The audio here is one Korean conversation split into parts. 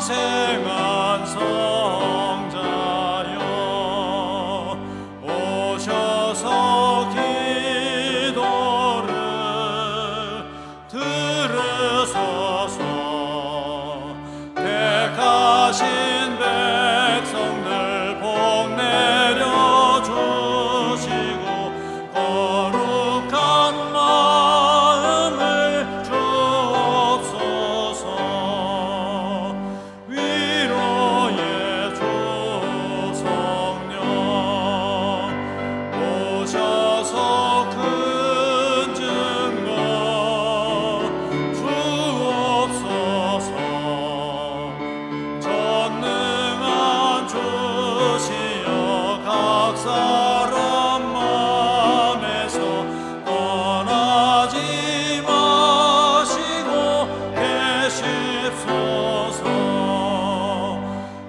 영생한 성자여 오셔서 기도를 들으소서. 택하신 백성들 복 내려주시고 거룩한 마음을 주옵소서. 위로의 주 성령 오셔서 큰 증거 주옵소서. 전능한 주시여 각 사람 마음에서 떠나지 마시고 계십소서.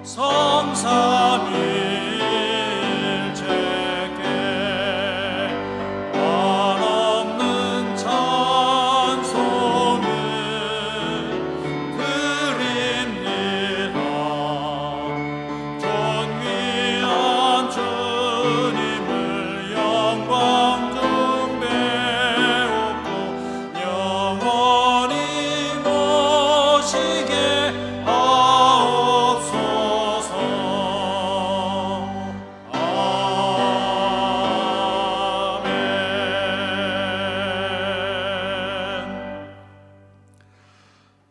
삼삼일체께 한없는 찬송을 드립니다. 존귀한 주님을 영광 중 배우고 영원히 모시게 하옵소서. 아멘.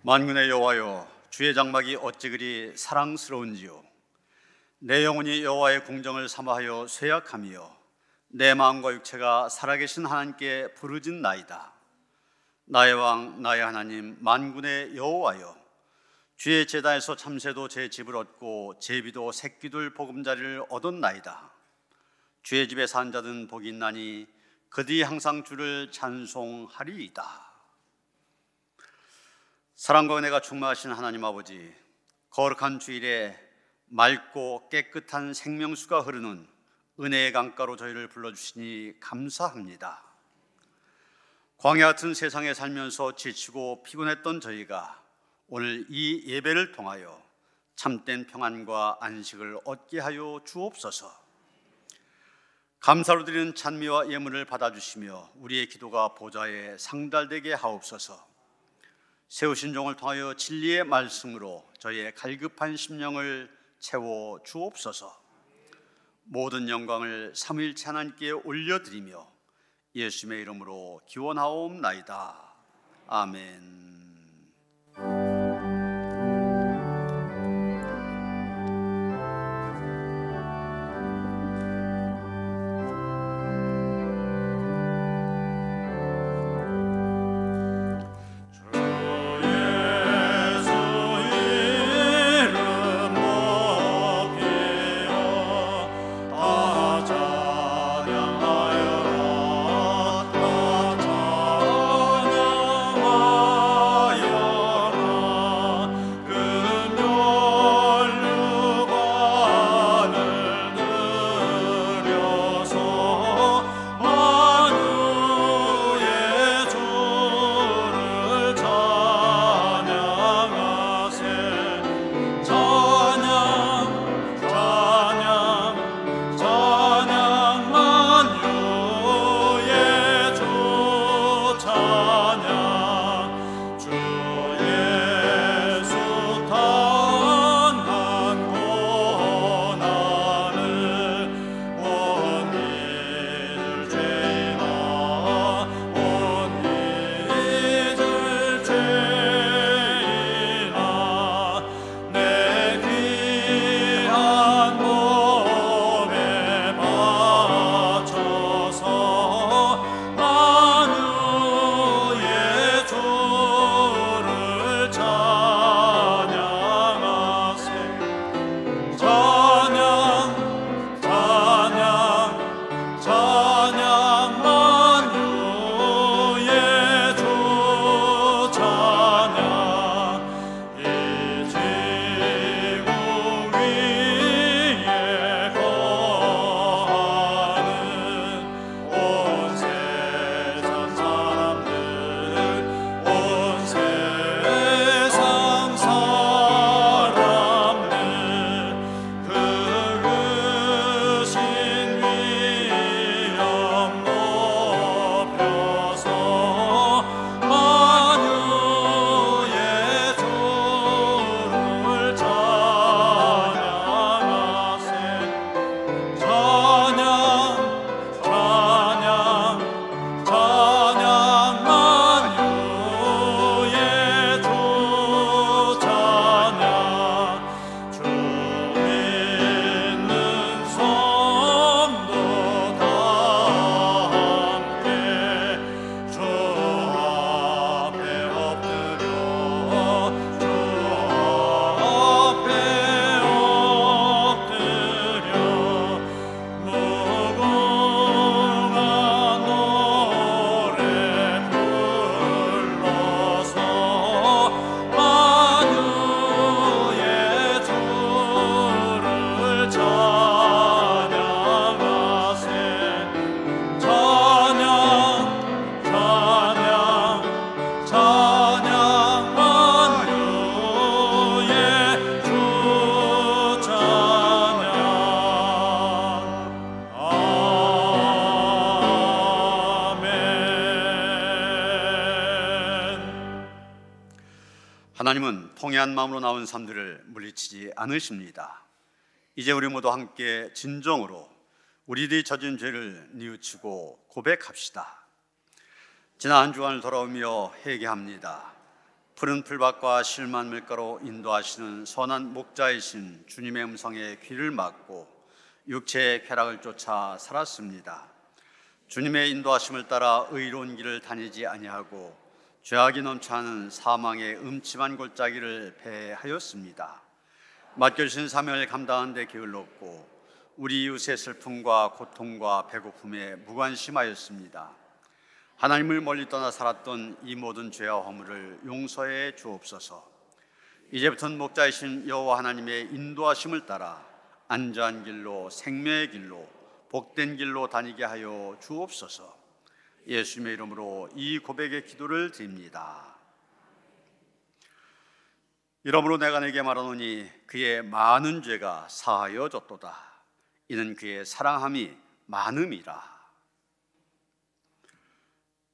만군의 여호와여, 주의 장막이 어찌 그리 사랑스러운지요. 내 영혼이 여호와의 궁정을 삼아하여 쇠약하며 내 마음과 육체가 살아계신 하나님께 부르짖 나이다. 나의 왕, 나의 하나님, 만군의 여호와여, 주의 제단에서 참새도 제 집을 얻고 제비도 새끼들 보금자리를 얻었나이다. 주의 집에 산 자든 복이 있나니 그들이 항상 주를 찬송하리이다. 사랑과 은혜가 충만하신 하나님 아버지, 거룩한 주일에 맑고 깨끗한 생명수가 흐르는 은혜의 강가로 저희를 불러주시니 감사합니다. 광야 같은 세상에 살면서 지치고 피곤했던 저희가 오늘 이 예배를 통하여 참된 평안과 안식을 얻게 하여 주옵소서. 감사로 드리는 찬미와 예물을 받아주시며 우리의 기도가 보좌에 상달되게 하옵소서. 세우신 종을 통하여 진리의 말씀으로 저희의 갈급한 심령을 채워 주옵소서. 모든 영광을 삼위일체 하나님께 올려드리며 예수님의 이름으로 기원하옵나이다. 아멘. 하나님은 통회한 마음으로 나온 사람들을 물리치지 않으십니다. 이제 우리 모두 함께 진정으로 우리들이 저진 죄를 뉘우치고 고백합시다. 지난 한 주간을 돌아오며 회개합니다. 푸른 풀밭과 실만 밀가로 인도하시는 선한 목자이신 주님의 음성에 귀를 막고 육체의 쾌락을 쫓아 살았습니다. 주님의 인도하심을 따라 의로운 길을 다니지 아니하고 죄악이 넘쳐나는 사망의 음침한 골짜기를 배회하였습니다. 맡겨주신 사명을 감당하는 데 게을렀고 우리 이웃의 슬픔과 고통과 배고픔에 무관심하였습니다. 하나님을 멀리 떠나 살았던 이 모든 죄와 허물을 용서해 주옵소서. 이제부터는 목자이신 여호와 하나님의 인도하심을 따라 안전한 길로, 생명의 길로, 복된 길로 다니게 하여 주옵소서. 예수님의 이름으로 이 고백의 기도를 드립니다. 이러므로 내가 네게 말하노니 그의 많은 죄가 사하여졌도다. 이는 그의 사랑함이 많음이라.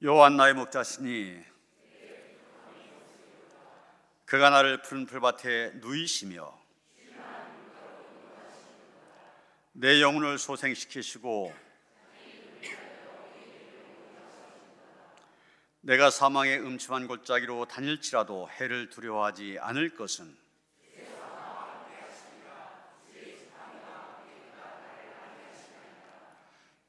여호와는 나의 목자시니 그가 나를 푸른 풀밭에 누이시며 내 영혼을 소생시키시고 내가 사망의 음침한 골짜기로 다닐지라도 해를 두려워하지 않을 것은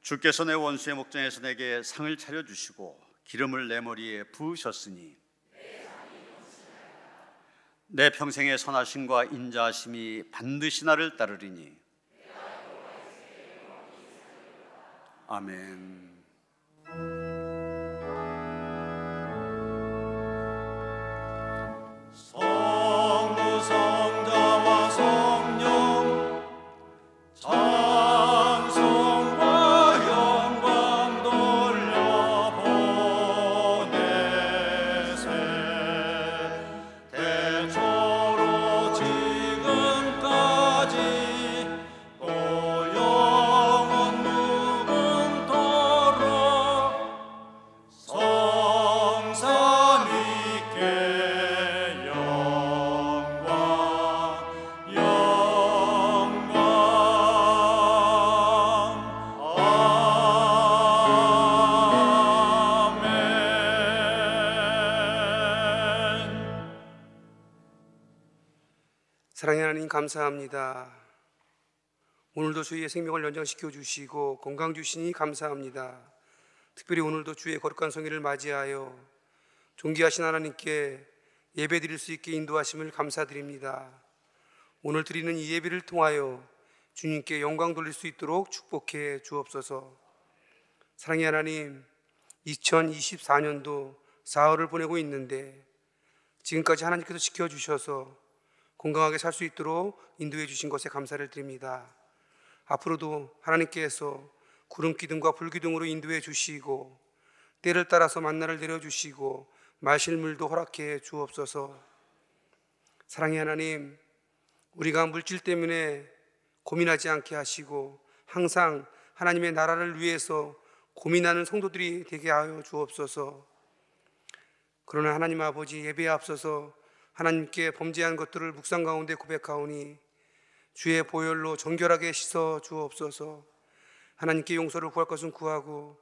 주께서 내 원수의 목전에서 내게 상을 차려주시고 기름을 내 머리에 부으셨으니 내 평생의 선하심과 인자하심이 반드시 나를 따르리니. 아멘. 사랑의 하나님 감사합니다. 오늘도 주의 생명을 연장시켜 주시고 건강 주시니 감사합니다. 특별히 오늘도 주의 거룩한 성회를 맞이하여 존귀하신 하나님께 예배 드릴 수 있게 인도하심을 감사드립니다. 오늘 드리는 이 예배를 통하여 주님께 영광 돌릴 수 있도록 축복해 주옵소서. 사랑의 하나님, 2024년도 4월을 보내고 있는데 지금까지 하나님께서 지켜주셔서 건강하게 살 수 있도록 인도해 주신 것에 감사를 드립니다. 앞으로도 하나님께서 구름 기둥과 불 기둥으로 인도해 주시고 때를 따라서 만나를 내려 주시고 마실 물도 허락해 주옵소서. 사랑의 하나님, 우리가 물질 때문에 고민하지 않게 하시고 항상 하나님의 나라를 위해서 고민하는 성도들이 되게 하여 주옵소서. 그러나 하나님 아버지, 예배에 앞서서 하나님께 범죄한 것들을 묵상 가운데 고백하오니 주의 보혈로 정결하게 씻어 주옵소서. 하나님께 용서를 구할 것은 구하고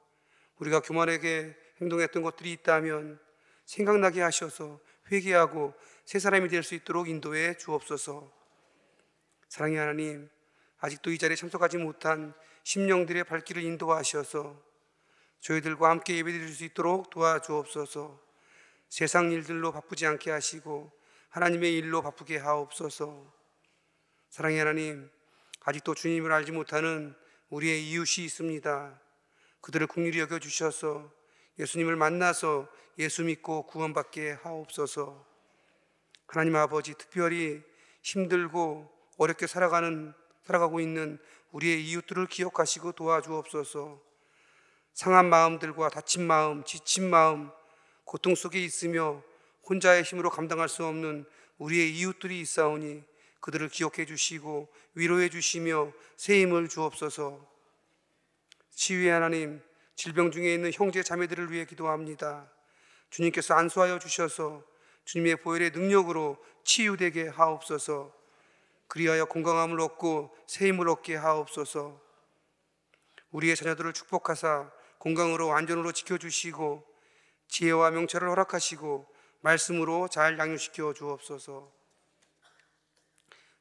우리가 교만하게 행동했던 것들이 있다면 생각나게 하셔서 회개하고 새 사람이 될 수 있도록 인도해 주옵소서. 사랑의 하나님, 아직도 이 자리에 참석하지 못한 심령들의 발길을 인도하셔서 저희들과 함께 예배드릴 수 있도록 도와주옵소서. 세상 일들로 바쁘지 않게 하시고 하나님의 일로 바쁘게 하옵소서. 사랑의 하나님, 아직도 주님을 알지 못하는 우리의 이웃이 있습니다. 그들을 긍휼히 여겨주셔서 예수님을 만나서 예수 믿고 구원받게 하옵소서. 하나님 아버지, 특별히 힘들고 어렵게 살아가고 있는 우리의 이웃들을 기억하시고 도와주옵소서. 상한 마음들과 다친 마음, 지친 마음, 고통 속에 있으며 혼자의 힘으로 감당할 수 없는 우리의 이웃들이 있사오니 그들을 기억해 주시고 위로해 주시며 새 힘을 주옵소서. 치유의 하나님, 질병 중에 있는 형제 자매들을 위해 기도합니다. 주님께서 안수하여 주셔서 주님의 보혈의 능력으로 치유되게 하옵소서. 그리하여 건강함을 얻고 새 힘을 얻게 하옵소서. 우리의 자녀들을 축복하사 건강으로 안전으로 지켜주시고 지혜와 명철을 허락하시고 말씀으로 잘 양육시켜 주옵소서.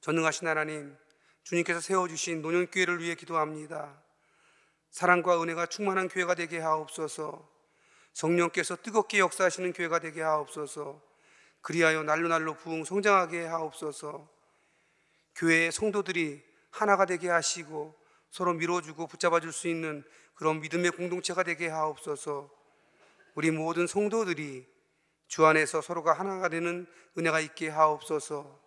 전능하신 하나님, 주님께서 세워주신 노년교회를 위해 기도합니다. 사랑과 은혜가 충만한 교회가 되게 하옵소서. 성령께서 뜨겁게 역사하시는 교회가 되게 하옵소서. 그리하여 날로날로 부흥 성장하게 하옵소서. 교회의 성도들이 하나가 되게 하시고 서로 밀어주고 붙잡아줄 수 있는 그런 믿음의 공동체가 되게 하옵소서. 우리 모든 성도들이 주 안에서 서로가 하나가 되는 은혜가 있게 하옵소서.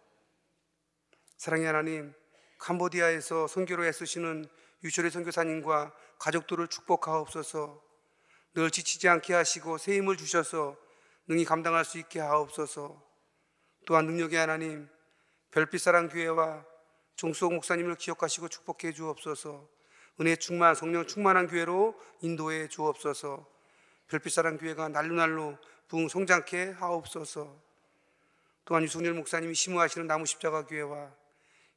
사랑의 하나님, 캄보디아에서 선교로 애쓰시는 유철의 선교사님과 가족들을 축복하옵소서. 늘 지치지 않게 하시고 새 힘을 주셔서 능히 감당할 수 있게 하옵소서. 또한 능력의 하나님, 별빛사랑교회와 종수옥 목사님을 기억하시고 축복해 주옵소서. 은혜 충만, 성령 충만한 교회로 인도해 주옵소서. 별빛사랑교회가 날로날로 부흥 성장케 하옵소서. 또한 유승열 목사님이 심우하시는 나무십자가교회와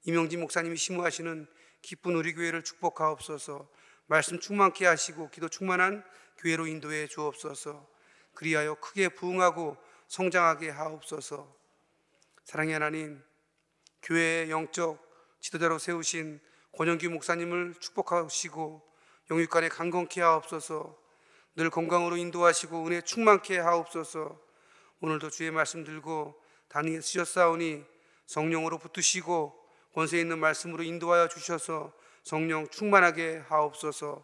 임영진 목사님이 심우하시는 기쁜 우리 교회를 축복하옵소서. 말씀 충만케 하시고 기도 충만한 교회로 인도해 주옵소서. 그리하여 크게 부흥하고 성장하게 하옵소서. 사랑의 하나님, 교회의 영적 지도자로 세우신 권영규 목사님을 축복하시고 영육간에 강건케 하옵소서. 늘 건강으로 인도하시고 은혜 충만케 하옵소서. 오늘도 주의 말씀 들고 단위에 쓰셨사오니 성령으로 붙드시고 권세 있는 말씀으로 인도하여 주셔서 성령 충만하게 하옵소서.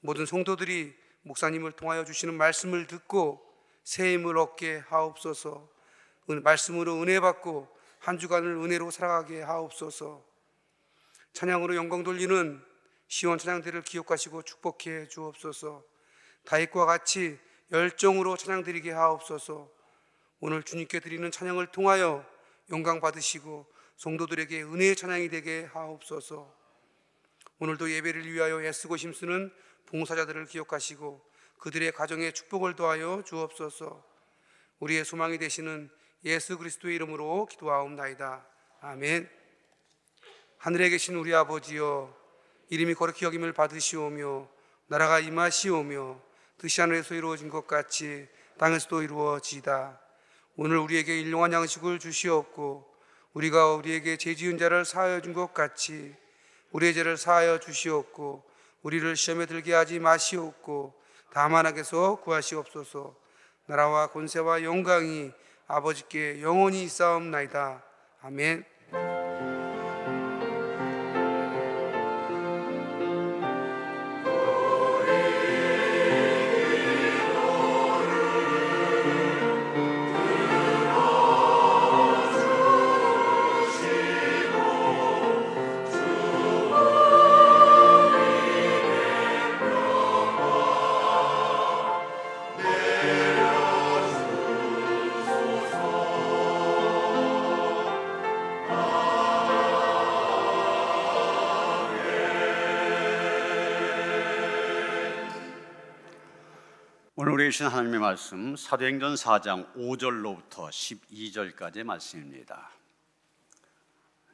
모든 성도들이 목사님을 통하여 주시는 말씀을 듣고 새 힘을 얻게 하옵소서. 말씀으로 은혜 받고 한 주간을 은혜로 살아가게 하옵소서. 찬양으로 영광 돌리는 시원 찬양대를 기억하시고 축복해 주옵소서. 다윗과 같이 열정으로 찬양드리게 하옵소서. 오늘 주님께 드리는 찬양을 통하여 영광 받으시고 성도들에게 은혜의 찬양이 되게 하옵소서. 오늘도 예배를 위하여 애쓰고 힘쓰는 봉사자들을 기억하시고 그들의 가정에 축복을 더하여 주옵소서. 우리의 소망이 되시는 예수 그리스도의 이름으로 기도하옵나이다. 아멘. 하늘에 계신 우리 아버지여, 이름이 거룩히 여김을 받으시오며 나라가 임하시오며 뜻이 하늘에서 이루어진 것 같이 땅에서도 이루어지이다. 오늘 우리에게 일용할 양식을 주시옵고 우리가 우리에게 죄 지은 자를 사하여 준 것 같이 우리의 죄를 사하여 주시옵고 우리를 시험에 들게 하지 마시옵고 다만 악에서 구하시옵소서. 나라와 권세와 영광이 아버지께 영원히 있사옵나이다. 아멘. 주신 하나님의 말씀, 사도행전 4장 5절로부터 12절까지의 말씀입니다.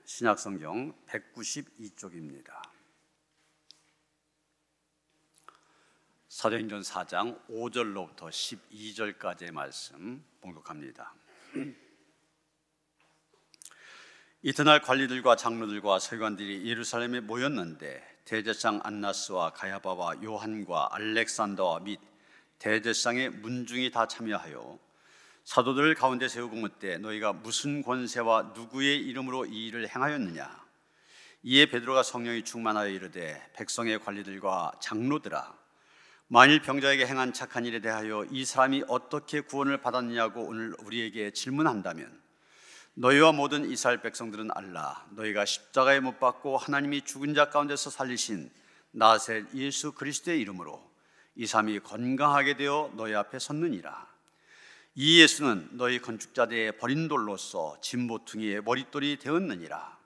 신약성경 192쪽입니다. 사도행전 4장 5절로부터 12절까지의 말씀 봉독합니다. 이튿날 관리들과 장로들과 서기관들이 예루살렘에 모였는데 대제사장 안나스와 가야바와 요한과 알렉산더와 및 대제사장의 문중이 다 참여하여 사도들을 가운데 세우고 묻되 너희가 무슨 권세와 누구의 이름으로 이 일을 행하였느냐? 이에 베드로가 성령이 충만하여 이르되 백성의 관리들과 장로들아, 만일 병자에게 행한 착한 일에 대하여 이 사람이 어떻게 구원을 받았느냐고 오늘 우리에게 질문한다면 너희와 모든 이스라엘 백성들은 알라. 너희가 십자가에 못 박고 하나님이 죽은 자 가운데서 살리신 나사렛 예수 그리스도의 이름으로 이 사람이 건강하게 되어 너희 앞에 섰느니라. 이 예수는 너희 건축자들의 버린 돌로서 진보퉁이의 머릿돌이 되었느니라.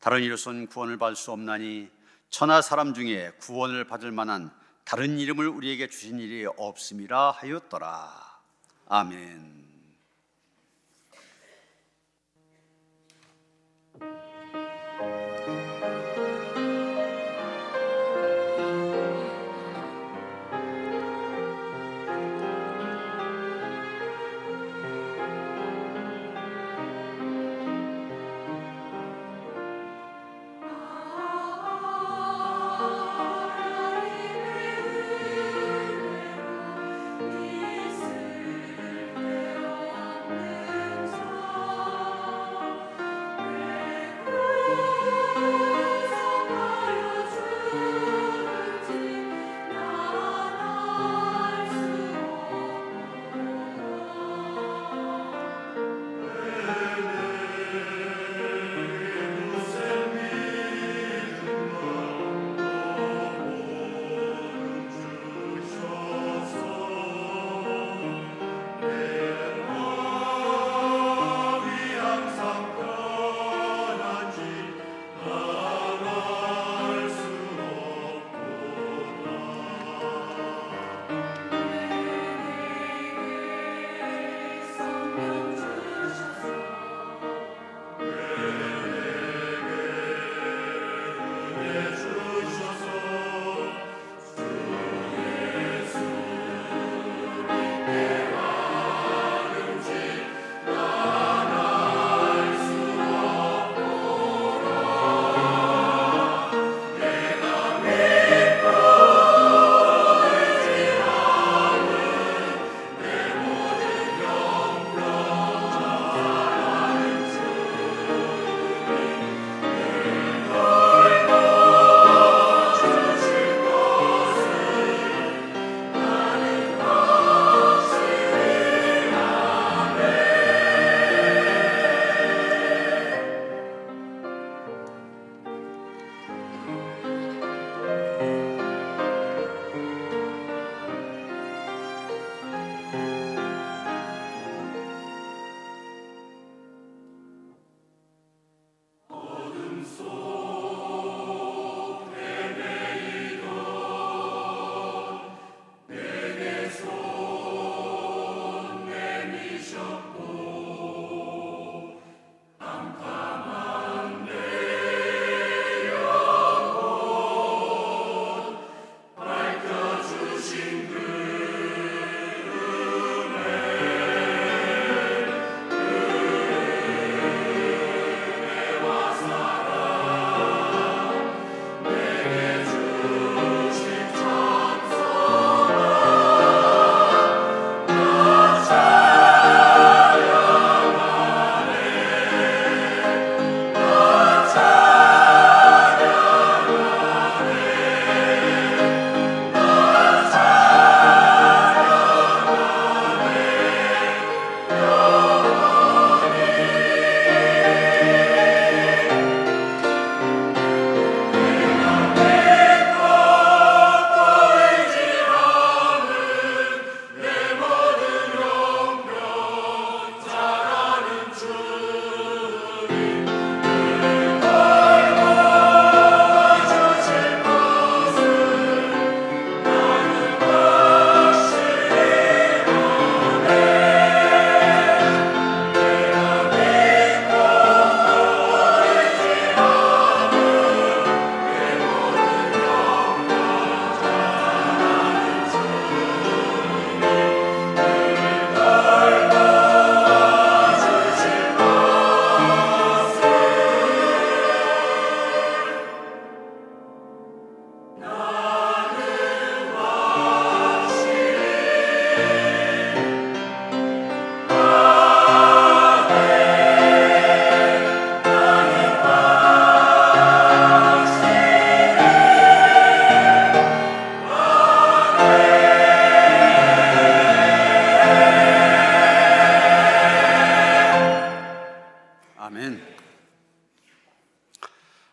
다른 이로선 구원을 받을 수 없나니 천하 사람 중에 구원을 받을 만한 다른 이름을 우리에게 주신 일이 없음이라 하였더라. 아멘.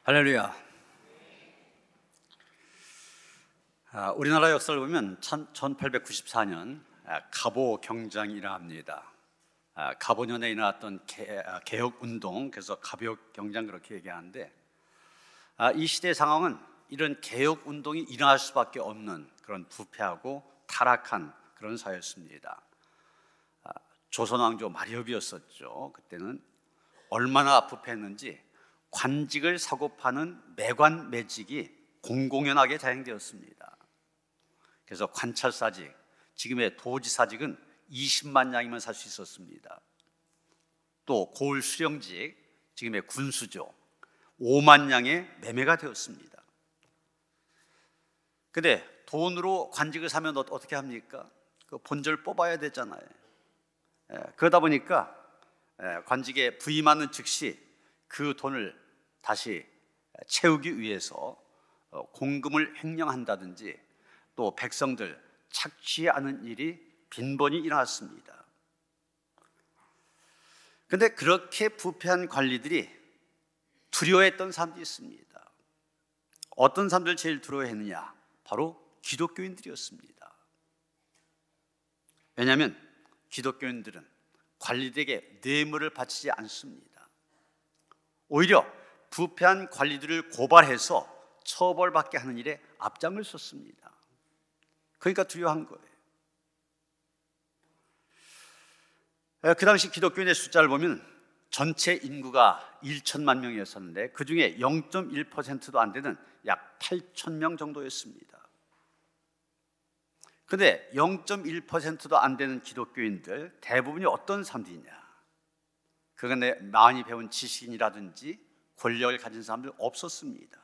할렐루야. 우리나라 역사를 보면 1894년 갑오 경장이라 합니다. 갑오년에 일어났던 개혁운동, 그래서 갑오 경장 그렇게 얘기하는데, 이 시대의 상황은 이런 개혁운동이 일어날 수밖에 없는 그런 부패하고 타락한 그런 사회였습니다. 조선왕조 말엽이었었죠. 그때는 얼마나 부패했는지 관직을 사고 파는 매관매직이 공공연하게 자행되었습니다. 그래서 관찰사직, 지금의 도지사직은 20만 양이면 살 수 있었습니다. 또 고을 수령직, 지금의 군수죠, 5만 양의 매매가 되었습니다. 근데 돈으로 관직을 사면 어떻게 합니까? 그 본절 뽑아야 되잖아요. 그러다 보니까 관직에 부임하는 즉시 그 돈을 다시 채우기 위해서 공금을 횡령한다든지, 또 백성들 착취하는 일이 빈번히 일어났습니다. 그런데 그렇게 부패한 관리들이 두려워했던 사람들이 있습니다. 어떤 사람들 제일 두려워했느냐? 바로 기독교인들이었습니다. 왜냐하면 기독교인들은 관리들에게 뇌물을 바치지 않습니다. 오히려 부패한 관리들을 고발해서 처벌받게 하는 일에 앞장을 섰습니다. 그러니까 두려워한 거예요. 그 당시 기독교인의 숫자를 보면 전체 인구가 1천만 명이었었는데, 그 중에 0.1%도 안 되는 약 8천 명 정도였습니다. 그런데 0.1%도 안 되는 기독교인들 대부분이 어떤 사람들이냐? 그간에 많이 배운 지식인이라든지 권력을 가진 사람들 없었습니다.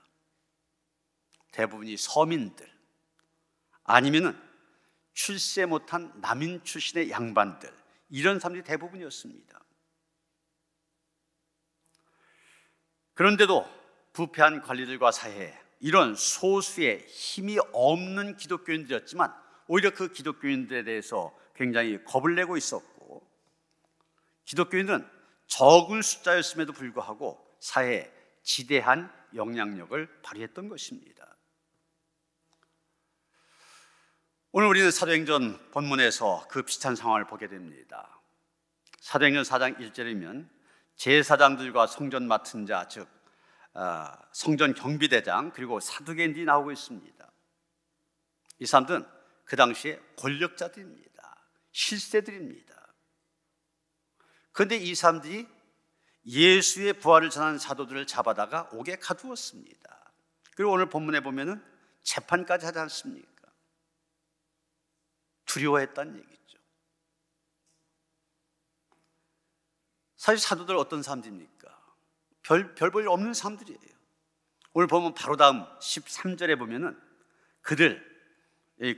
대부분이 서민들, 아니면은 출세 못한 남인 출신의 양반들, 이런 사람들이 대부분이었습니다. 그런데도 부패한 관리들과 사회에 이런 소수의 힘이 없는 기독교인들이었지만, 오히려 그 기독교인들에 대해서 굉장히 겁을 내고 있었고, 기독교인들은 적은 숫자였음에도 불구하고 사회에 지대한 영향력을 발휘했던 것입니다. 오늘 우리는 사도행전 본문에서 그 비슷한 상황을 보게 됩니다. 사도행전 4장 1절이면 제사장들과 성전 맡은 자, 즉 성전 경비대장, 그리고 사두개인들이 나오고 있습니다. 이 사람들은 그 당시에 권력자들입니다. 실세들입니다. 그런데 이 사람들이 예수의 부활을 전하는 사도들을 잡아다가 옥에 가두었습니다. 그리고 오늘 본문에 보면은 재판까지 하지 않습니까? 두려워했다는 얘기죠. 사실 사도들 어떤 사람들입니까? 별볼일 없는 사람들이에요. 오늘 보면 바로 다음 13절에 보면은 그들은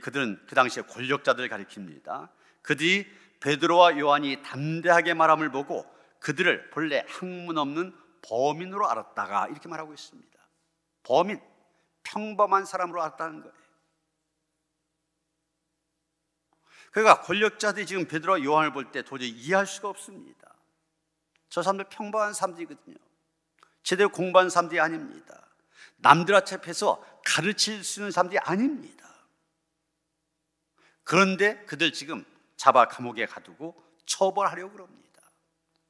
그 당시에 권력자들을 가리킵니다. 그들이 베드로와 요한이 담대하게 말함을 보고 그들을 본래 학문 없는 범인으로 알았다가, 이렇게 말하고 있습니다. 범인, 평범한 사람으로 알았다는 거예요. 그러니까 권력자들이 지금 베드로와 요한을 볼 때 도저히 이해할 수가 없습니다. 저 사람들 평범한 사람들이거든요. 제대로 공부한 사람들이 아닙니다. 남들 앞에서 가르칠 수 있는 사람들이 아닙니다. 그런데 그들 지금 잡아 감옥에 가두고 처벌하려고 그럽니다.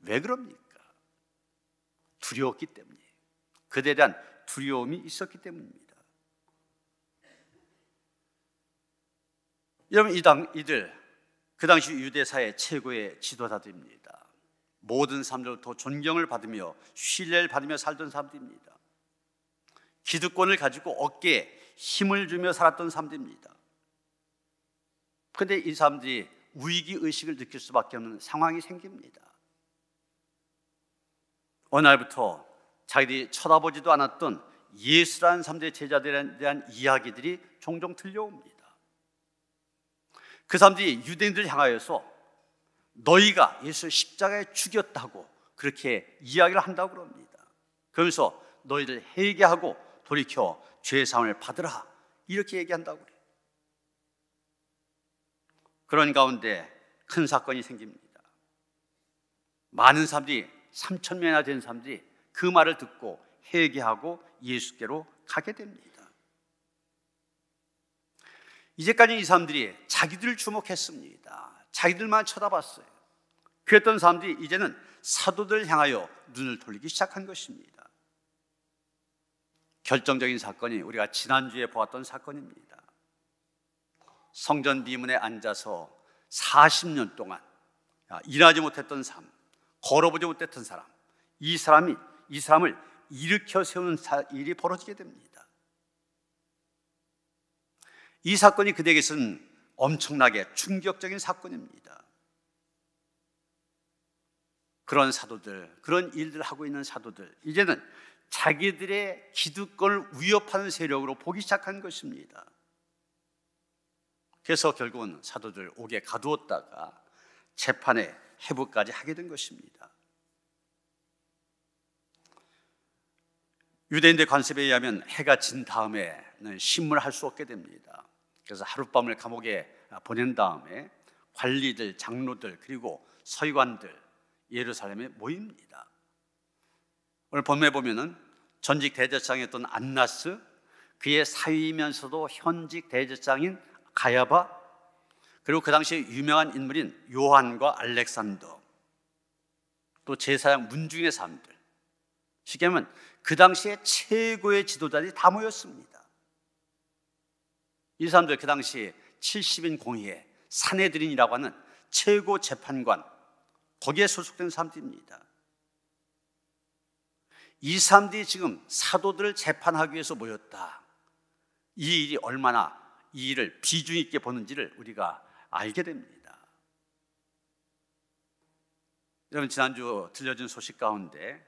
왜 그럽니까? 두려웠기 때문이에요. 그들에 대한 두려움이 있었기 때문입니다. 여러분, 이들 그 당시 유대사회 최고의 지도자들입니다. 모든 사람들로부터 존경을 받으며 신뢰를 받으며 살던 사람들입니다. 기득권을 가지고 어깨에 힘을 주며 살았던 사람들입니다. 그런데 이 사람들이 위기의식을 느낄 수밖에 없는 상황이 생깁니다. 어느 날부터 자기들이 쳐다보지도 않았던 예수라는 사람들의 제자들에 대한 이야기들이 종종 들려옵니다. 그 사람들이 유대인들을 향하여서 너희가 예수를 십자가에 죽였다고 그렇게 이야기를 한다고 그럽니다. 그러면서 너희들 회개하고 돌이켜 죄사함을 받으라, 이렇게 얘기한다고 그래요. 그런 가운데 큰 사건이 생깁니다. 많은 사람들이, 3천 명이나 된 사람들이 그 말을 듣고 회개하고 예수께로 가게 됩니다. 이제까지 이 사람들이 자기들 주목했습니다. 자기들만 쳐다봤어요. 그랬던 사람들이 이제는 사도들 향하여 눈을 돌리기 시작한 것입니다. 결정적인 사건이 우리가 지난주에 보았던 사건입니다. 성전 비문에 앉아서 40년 동안 일하지 못했던 사람, 걸어보지 못했던 사람, 이 사람을 일으켜 세우는 일이 벌어지게 됩니다. 이 사건이 그들에게서는 엄청나게 충격적인 사건입니다. 그런 사도들, 그런 일들 하고 있는 사도들, 이제는 자기들의 기득권을 위협하는 세력으로 보기 시작한 것입니다. 그래서 결국은 사도들 옥에 가두었다가 재판에 회부까지 하게 된 것입니다. 유대인들 관습에 의하면 해가 진 다음에는 심문을 할 수 없게 됩니다. 그래서 하룻밤을 감옥에 보낸 다음에 관리들, 장로들, 그리고 서기관들 예루살렘에 모입니다. 오늘 본문에 보면은 전직 대제사장이었던 안나스, 그의 사위이면서도 현직 대제사장인 가야바, 그리고 그 당시에 유명한 인물인 요한과 알렉산더, 또 제사장 문중의 사람들, 쉽게 하면 그 당시에 최고의 지도자들이 다 모였습니다. 이 사람들 그 당시 70인 공의회, 산헤드린이라고 하는 최고 재판관, 거기에 소속된 사람들입니다. 이 사람들이 지금 사도들을 재판하기 위해서 모였다. 이 일이 얼마나 이 일을 비중 있게 보는지를 우리가 알게 됩니다. 여러분, 지난주 들려준 소식 가운데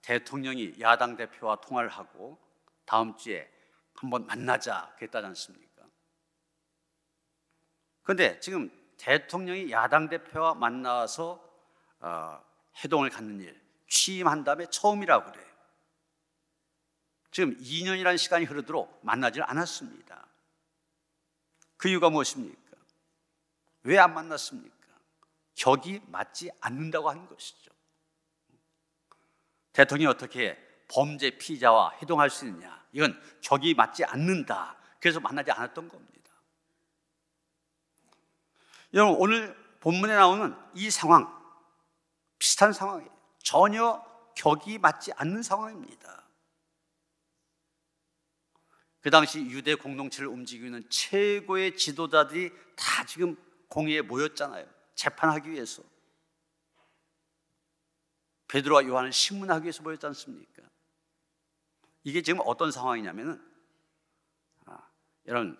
대통령이 야당 대표와 통화를 하고 다음 주에 한번 만나자 그랬다지 않습니까? 그런데 지금 대통령이 야당 대표와 만나서 회동을 갖는 일, 취임한 다음에 처음이라고 그래요. 지금 2년이라는 시간이 흐르도록 만나질 않았습니다. 그 이유가 무엇입니까? 왜 안 만났습니까? 격이 맞지 않는다고 하는 것이죠. 대통령이 어떻게 범죄 피의자와 회동할 수 있느냐, 이건 격이 맞지 않는다, 그래서 만나지 않았던 겁니다. 여러분, 오늘 본문에 나오는 이 상황 비슷한 상황이에요. 전혀 격이 맞지 않는 상황입니다. 그 당시 유대 공동체를 움직이는 최고의 지도자들이 다 지금 공회에 모였잖아요, 재판하기 위해서. 베드로와 요한은 신문하기 위해서 모였지 않습니까? 이게 지금 어떤 상황이냐면은, 이런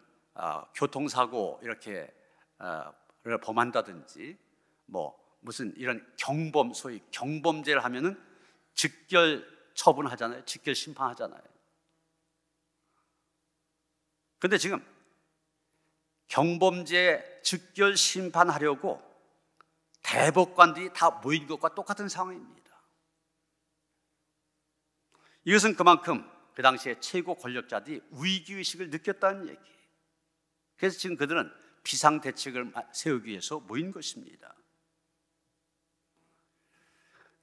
교통사고 이렇게 범한다든지, 뭐 무슨 이런 경범, 소위 경범죄를 하면은 즉결 처분하잖아요, 즉결 심판하잖아요. 근데 지금 경범죄 즉결 심판하려고 대법관들이 다 모인 것과 똑같은 상황입니다. 이것은 그만큼 그 당시에 최고 권력자들이 위기의식을 느꼈다는 얘기예요. 그래서 지금 그들은 비상대책을 세우기 위해서 모인 것입니다.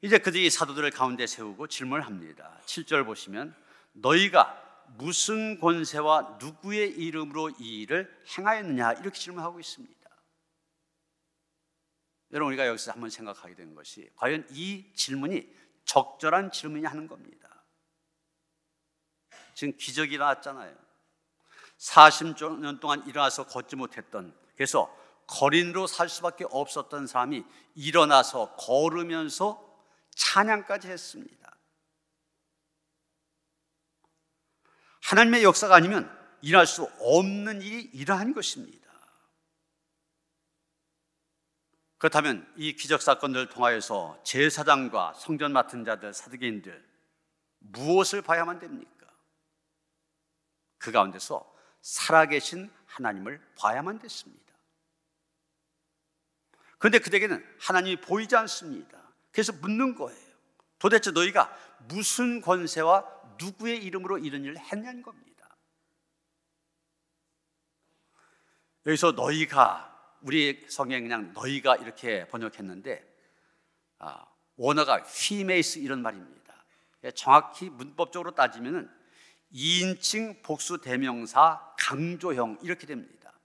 이제 그들이 사도들을 가운데 세우고 질문을 합니다. 7절 보시면, 너희가 무슨 권세와 누구의 이름으로 이 일을 행하였느냐, 이렇게 질문하고 있습니다. 여러분, 우리가 여기서 한번 생각하게 된 것이, 과연 이 질문이 적절한 질문이냐 하는 겁니다. 지금 기적이 일어났잖아요. 40년 동안 일어나서 걷지 못했던, 그래서 거린으로 살 수밖에 없었던 사람이 일어나서 걸으면서 찬양까지 했습니다. 하나님의 역사가 아니면 일할 수 없는 일이 일어난 것입니다. 그렇다면 이 기적사건들을 통하여서 제사장과 성전 맡은 자들, 사두개인들, 무엇을 봐야만 됩니까? 그 가운데서 살아계신 하나님을 봐야만 됐습니다. 그런데 그들에게는 하나님이 보이지 않습니다. 그래서 묻는 거예요. 도대체 너희가 무슨 권세와 누구의 이름으로 이런 일을 했냐는 겁니다. 여기서 너희가, 우리 성경에 그냥 너희가 이렇게 번역했는데 원어가 휘메이스 이런 말입니다. 정확히 문법적으로 따지면 2인칭 복수 대명사 강조형 이렇게 됩니다.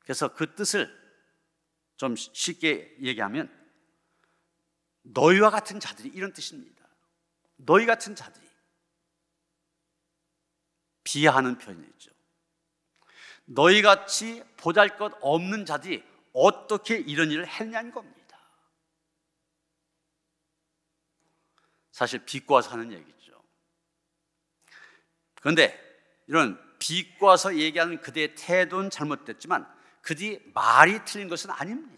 그래서 그 뜻을 좀 쉽게 얘기하면 너희와 같은 자들이, 이런 뜻입니다. 너희 같은 자들이, 비하하는 표현이죠. 너희같이 보잘것 없는 자들이 어떻게 이런 일을 했냐는 겁니다. 사실 비꼬아서 하는 얘기죠. 그런데 이런 비꼬아서 얘기하는 그대의 태도는 잘못됐지만 그들이 말이 틀린 것은 아닙니다.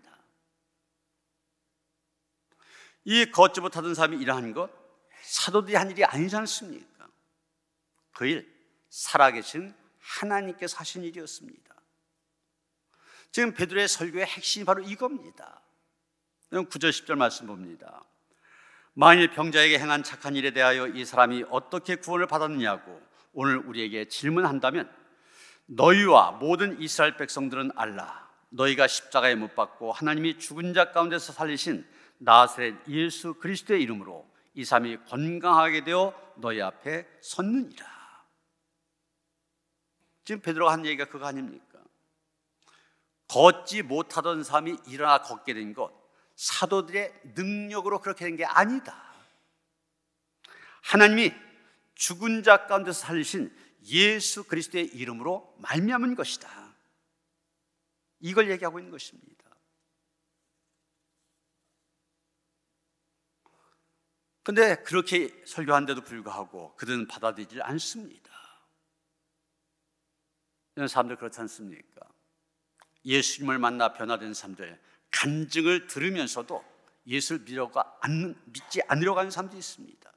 이 걷지 못하던 사람이 일한 것, 사도들이 한 일이 아니지 않습니까? 그 일 살아계신 하나님께서 하신 일이었습니다. 지금 베드로의 설교의 핵심이 바로 이겁니다. 9절 10절 말씀 봅니다. 만일 병자에게 행한 착한 일에 대하여 이 사람이 어떻게 구원을 받았느냐고 오늘 우리에게 질문한다면, 너희와 모든 이스라엘 백성들은 알라. 너희가 십자가에 못 박고 하나님이 죽은 자 가운데서 살리신 나사렛 예수 그리스도의 이름으로 이 사람이 건강하게 되어 너희 앞에 섰느니라. 지금 베드로가 한 얘기가 그거 아닙니까? 걷지 못하던 사람이 일어나 걷게 된 것, 사도들의 능력으로 그렇게 된 게 아니다. 하나님이 죽은 자 가운데서 살리신 예수 그리스도의 이름으로 말미암은 것이다. 이걸 얘기하고 있는 것입니다. 그런데 그렇게 설교한데도 불구하고 그들은 받아들이질 않습니다. 이런 사람들 그렇지 않습니까? 예수님을 만나 변화된 사람들, 간증을 들으면서도 예수를 믿지 않으려고 하는 사람도 있습니다.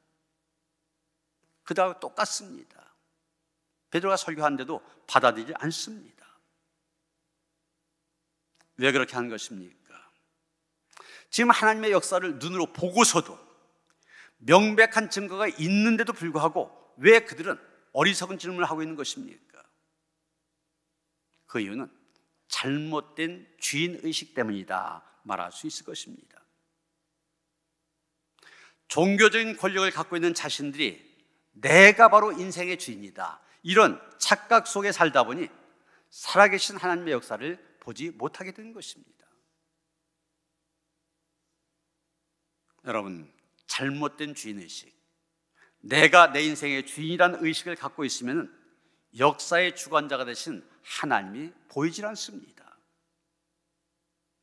그들하고 똑같습니다. 베드로가 설교하는데도 받아들이지 않습니다. 왜 그렇게 하는 것입니까? 지금 하나님의 역사를 눈으로 보고서도 명백한 증거가 있는데도 불구하고 왜 그들은 어리석은 질문을 하고 있는 것입니까? 그 이유는 잘못된 주인의식 때문이다 말할 수 있을 것입니다. 종교적인 권력을 갖고 있는 자신들이 내가 바로 인생의 주인이다, 이런 착각 속에 살다 보니 살아계신 하나님의 역사를 보지 못하게 된 것입니다. 여러분, 잘못된 주인의식, 내가 내 인생의 주인이라는 의식을 갖고 있으면 역사의 주관자가 되신 하나님이 보이질 않습니다.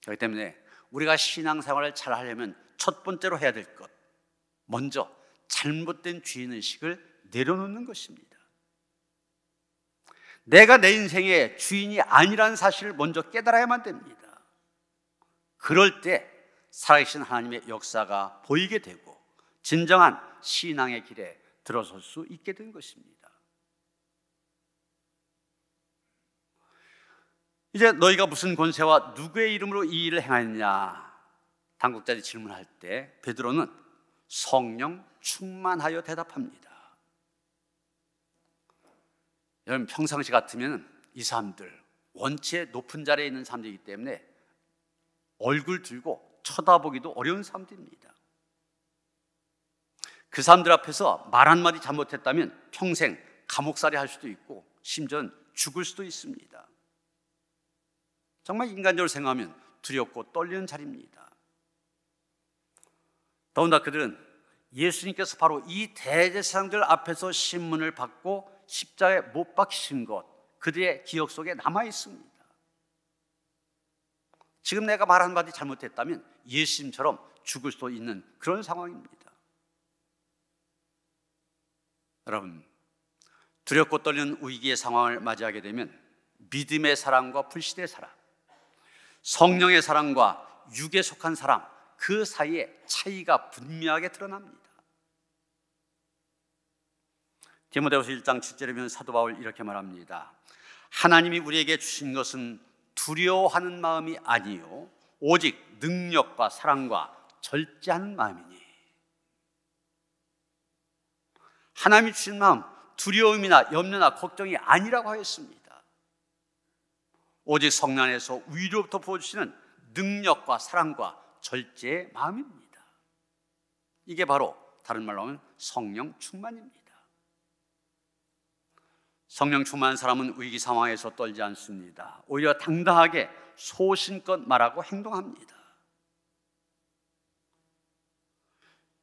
그렇기 때문에 우리가 신앙생활을 잘 하려면 첫 번째로 해야 될 것, 먼저 잘못된 주인의식을 내려놓는 것입니다. 내가 내 인생의 주인이 아니라는 사실을 먼저 깨달아야만 됩니다. 그럴 때 살아계신 하나님의 역사가 보이게 되고 진정한 신앙의 길에 들어설 수 있게 된 것입니다. 이제 너희가 무슨 권세와 누구의 이름으로 이 일을 행하느냐 당국자들이 질문할 때 베드로는 성령 충만하여 대답합니다. 여러분, 평상시 같으면 이 사람들 원체 높은 자리에 있는 사람들이기 때문에 얼굴 들고 쳐다보기도 어려운 사람들입니다. 그 사람들 앞에서 말 한마디 잘못했다면 평생 감옥살이 할 수도 있고 심지어는 죽을 수도 있습니다. 정말 인간적으로 생각하면 두렵고 떨리는 자리입니다. 더군다나 그들은 예수님께서 바로 이 대제사장들 앞에서 신문을 받고 십자가에 못 박히신 것, 그들의 기억 속에 남아있습니다. 지금 내가 말 한마디 잘못했다면 예수님처럼 죽을 수도 있는 그런 상황입니다. 여러분, 두렵고 떨리는 위기의 상황을 맞이하게 되면 믿음의 사람과 불신의 사람, 성령의 사람과 육에 속한 사람, 그 사이에 차이가 분명하게 드러납니다. 디모데후서 1장 7절에 보면 사도 바울 이렇게 말합니다. 하나님이 우리에게 주신 것은 두려워하는 마음이 아니요 오직 능력과 사랑과 절제하는 마음이니. 하나님이 주신 마음, 두려움이나 염려나 걱정이 아니라고 하였습니다. 오직 성령 안에서 위로부터 부어주시는 능력과 사랑과 절제의 마음입니다. 이게 바로 다른 말로 하면 성령 충만입니다. 성령 충만한 사람은 위기 상황에서 떨지 않습니다. 오히려 당당하게 소신껏 말하고 행동합니다.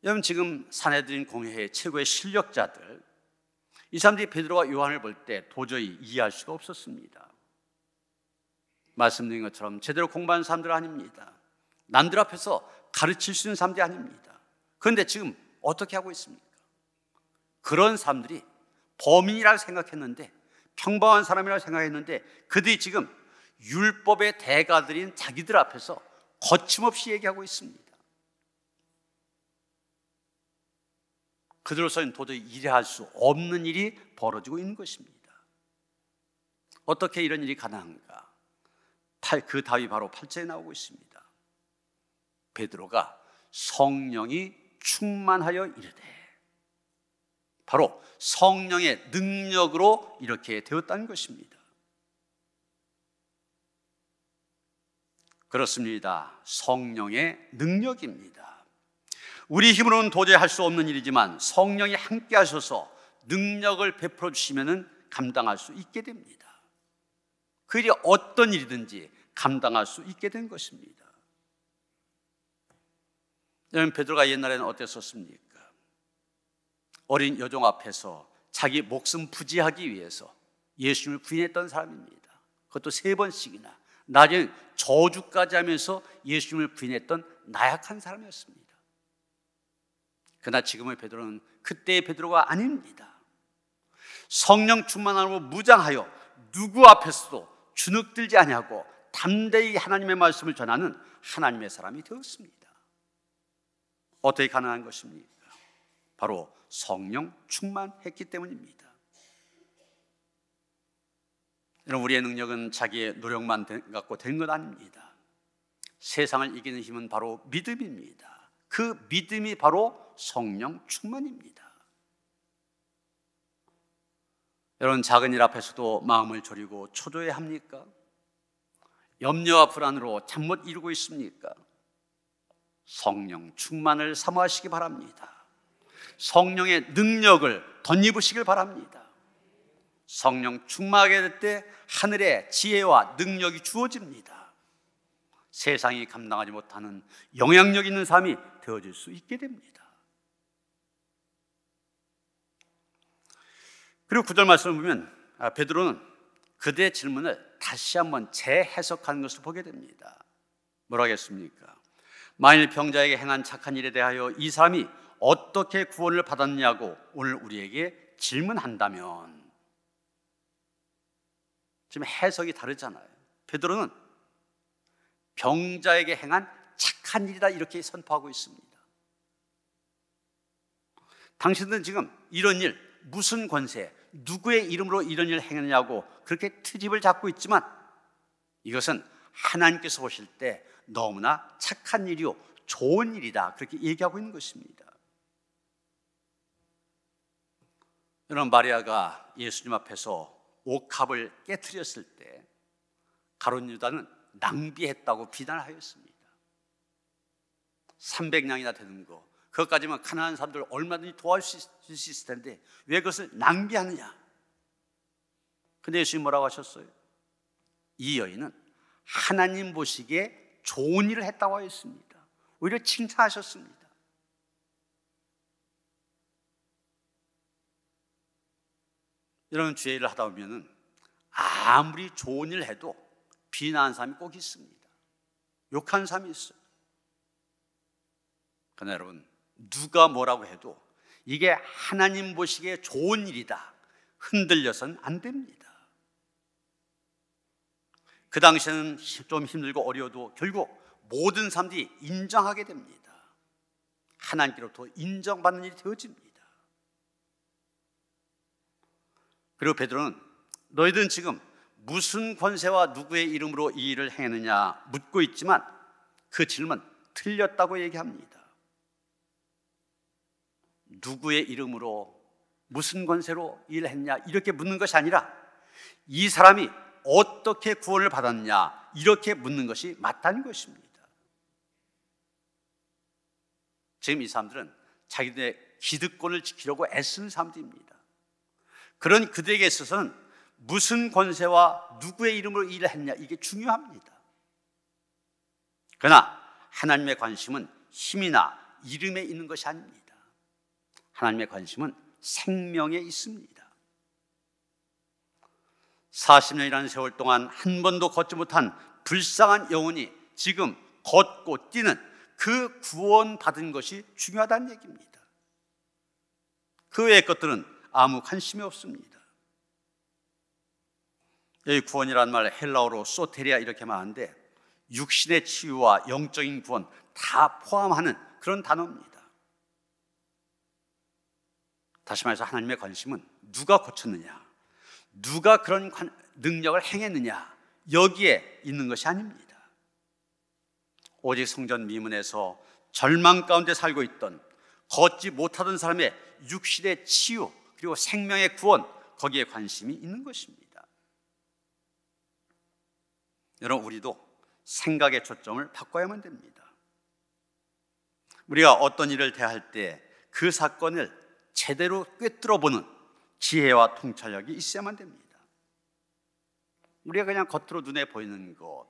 여러분, 지금 산헤드린 공회의 최고의 실력자들, 이 사람들이 베드로와 요한을 볼 때 도저히 이해할 수가 없었습니다. 말씀드린 것처럼 제대로 공부하는 사람들 아닙니다. 남들 앞에서 가르칠 수 있는 사람들이 아닙니다. 그런데 지금 어떻게 하고 있습니까? 그런 사람들이 범인이라고 생각했는데, 평범한 사람이라고 생각했는데, 그들이 지금 율법의 대가들인 자기들 앞에서 거침없이 얘기하고 있습니다. 그들로서는 도저히 이해할 수 없는 일이 벌어지고 있는 것입니다. 어떻게 이런 일이 가능한가? 그 답이 바로 8절에 나오고 있습니다. 베드로가 성령이 충만하여 이르되, 바로 성령의 능력으로 이렇게 되었다는 것입니다. 그렇습니다. 성령의 능력입니다. 우리 힘으로는 도저히 할 수 없는 일이지만 성령이 함께 하셔서 능력을 베풀어 주시면 감당할 수 있게 됩니다. 그 일이 어떤 일이든지 감당할 수 있게 된 것입니다. 여러분, 베드로가 옛날에는 어땠었습니까? 어린 여종 앞에서 자기 목숨 부지하기 위해서 예수님을 부인했던 사람입니다. 그것도 3번씩이나, 나중에 저주까지 하면서 예수님을 부인했던 나약한 사람이었습니다. 그러나 지금의 베드로는 그때의 베드로가 아닙니다. 성령 충만함으로 무장하여 누구 앞에서도 주눅들지 아니하고 담대히 하나님의 말씀을 전하는 하나님의 사람이 되었습니다. 어떻게 가능한 것입니까? 바로 성령 충만했기 때문입니다. 여러분, 우리의 능력은 자기의 노력만 갖고 된 것 아닙니다. 세상을 이기는 힘은 바로 믿음입니다. 그 믿음이 바로 성령 충만입니다. 여러분, 작은 일 앞에서도 마음을 졸이고 초조해 합니까? 염려와 불안으로 잠 못 이루고 있습니까? 성령 충만을 사모하시기 바랍니다. 성령의 능력을 덧입으시길 바랍니다. 성령 충만하게 될 때 하늘의 지혜와 능력이 주어집니다. 세상이 감당하지 못하는 영향력 있는 삶이 되어질 수 있게 됩니다. 그리고 9절 말씀을 보면 베드로는 그대의 질문을 다시 한번 재해석하는 것을 보게 됩니다. 뭐라 하겠습니까? 만일 병자에게 행한 착한 일에 대하여 이 사람이 어떻게 구원을 받았냐고 오늘 우리에게 질문한다면, 지금 해석이 다르잖아요. 베드로는 병자에게 행한 착한 일이다 이렇게 선포하고 있습니다. 당신들은 지금 이런 일, 무슨 권세, 누구의 이름으로 이런 일을 행했냐고 그렇게 트집을 잡고 있지만, 이것은 하나님께서 보실 때 너무나 착한 일이요 좋은 일이다 그렇게 얘기하고 있는 것입니다. 여러분, 마리아가 예수님 앞에서 옥합을 깨트렸을 때 가룟 유다는 낭비했다고 비난하였습니다. 300냥이나 되는 거, 그것까지만 가난한 사람들 얼마든지 도와줄 수 있을 텐데 왜 그것을 낭비하느냐? 근데 예수님이 뭐라고 하셨어요? 이 여인은 하나님 보시기에 좋은 일을 했다고 하였습니다. 오히려 칭찬하셨습니다. 이런 죄 일을 하다 보면 아무리 좋은 일을 해도 비난하는 사람이 꼭 있습니다. 욕하는 사람이 있어요. 그러나 여러분, 누가 뭐라고 해도 이게 하나님 보시기에 좋은 일이다, 흔들려서는 안 됩니다. 그 당시에는 좀 힘들고 어려워도 결국 모든 사람들이 인정하게 됩니다. 하나님께로부터 인정받는 일이 되어집니다. 그리고 베드로는 너희들은 지금 무슨 권세와 누구의 이름으로 이 일을 행했느냐 묻고 있지만 그 질문 틀렸다고 얘기합니다. 누구의 이름으로 무슨 권세로 일을 했냐 이렇게 묻는 것이 아니라 이 사람이 어떻게 구원을 받았냐 이렇게 묻는 것이 맞다는 것입니다. 지금 이 사람들은 자기들의 기득권을 지키려고 애쓴 사람들입니다. 그런 그들에게 있어서는 무슨 권세와 누구의 이름으로 일을 했냐, 이게 중요합니다. 그러나 하나님의 관심은 힘이나 이름에 있는 것이 아닙니다. 하나님의 관심은 생명에 있습니다. 40년이라는 세월 동안 한 번도 걷지 못한 불쌍한 영혼이 지금 걷고 뛰는 그 구원받은 것이 중요하다는 얘기입니다. 그 외의 것들은 아무 관심이 없습니다. 여기 구원이라는 말 헬라어로 소테리아 이렇게 말하는데 육신의 치유와 영적인 구원 다 포함하는 그런 단어입니다. 다시 말해서 하나님의 관심은 누가 고쳤느냐, 누가 그런 능력을 행했느냐, 여기에 있는 것이 아닙니다. 오직 성전 미문에서 절망 가운데 살고 있던 걷지 못하던 사람의 육신의 치유 그리고 생명의 구원, 거기에 관심이 있는 것입니다. 여러분, 우리도 생각의 초점을 바꿔야만 됩니다. 우리가 어떤 일을 대할 때 그 사건을 제대로 꿰뚫어보는 지혜와 통찰력이 있어야만 됩니다. 우리가 그냥 겉으로 눈에 보이는 것,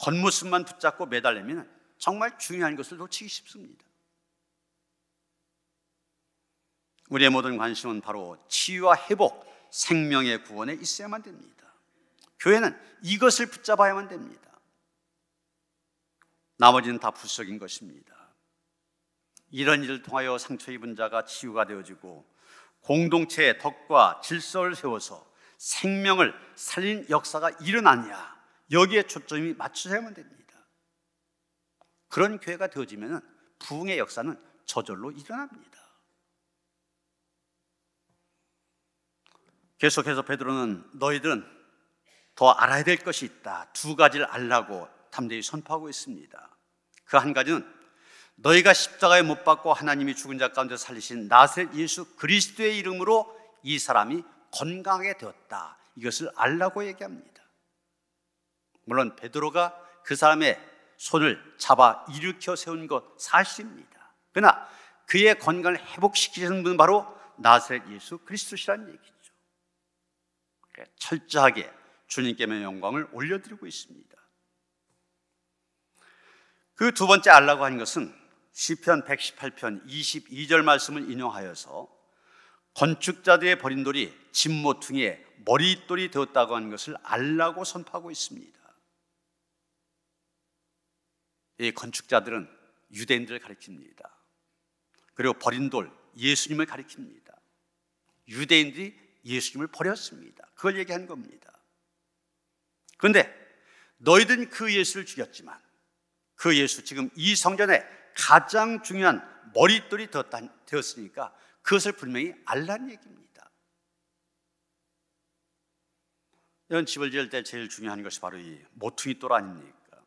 겉모습만 붙잡고 매달리면 정말 중요한 것을 놓치기 쉽습니다. 우리의 모든 관심은 바로 치유와 회복, 생명의 구원에 있어야만 됩니다. 교회는 이것을 붙잡아야만 됩니다. 나머지는 다 부수적인 것입니다. 이런 일을 통하여 상처 입은 자가 치유가 되어지고 공동체의 덕과 질서를 세워서 생명을 살린 역사가 일어났냐, 여기에 초점이 맞추셔야만 됩니다. 그런 교회가 되어지면 부흥의 역사는 저절로 일어납니다. 계속해서 베드로는 너희들은 더 알아야 될 것이 있다, 두 가지를 알라고 담대히 선포하고 있습니다. 그 한 가지는 너희가 십자가에 못 박고 하나님이 죽은 자 가운데 살리신 나사렛 예수 그리스도의 이름으로 이 사람이 건강하게 되었다, 이것을 알라고 얘기합니다. 물론 베드로가 그 사람의 손을 잡아 일으켜 세운 것 사실입니다. 그러나 그의 건강을 회복시키시는 분은 바로 나사렛 예수 그리스도시라는 얘기죠. 철저하게 주님께 영광을 올려드리고 있습니다. 그 두 번째 알라고 한 것은 시편 118편 22절 말씀을 인용하여서 건축자들의 버린 돌이 집모퉁이의 머릿돌이 되었다고 한 것을 알라고 선포하고 있습니다. 이 건축자들은 유대인들을 가리킵니다. 그리고 버린 돌, 예수님을 가리킵니다. 유대인들이 예수님을 버렸습니다. 그걸 얘기한 겁니다. 그런데 너희들은 그 예수를 죽였지만 그 예수, 지금 이 성전에 가장 중요한 머릿돌이 되었으니까 그것을 분명히 알라는 얘기입니다. 이런 집을 지을 때 제일 중요한 것이 바로 이 모퉁이돌 아닙니까?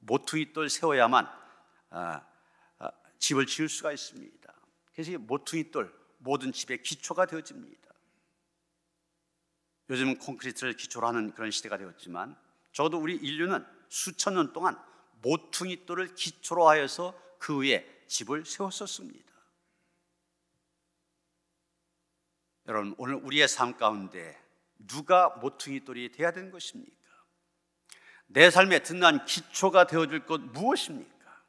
모퉁이돌 세워야만 집을 지을 수가 있습니다. 그래서 이 모퉁이돌 모든 집의 기초가 되어집니다. 요즘은 콘크리트를 기초로 하는 그런 시대가 되었지만 적어도 우리 인류는 수천 년 동안 모퉁이돌을 기초로 하여서 그 위에 집을 세웠었습니다. 여러분, 오늘 우리의 삶 가운데 누가 모퉁이돌이 돼야 되는 것입니까? 내 삶에 든든한 기초가 되어줄 것 무엇입니까?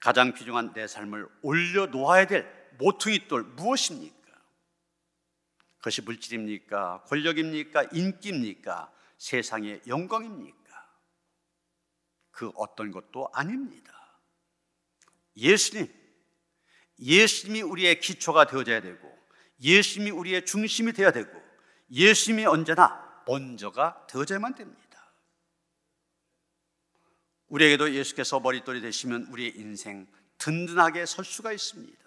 가장 귀중한 내 삶을 올려놓아야 될 모퉁이돌 무엇입니까? 그것이 물질입니까? 권력입니까? 인기입니까? 세상의 영광입니까? 그 어떤 것도 아닙니다. 예수님이 우리의 기초가 되어져야 되고, 예수님이 우리의 중심이 되어야 되고, 예수님이 언제나 먼저가 되어져야만 됩니다. 우리에게도 예수께서 머릿돌이 되시면 우리의 인생 든든하게 설 수가 있습니다.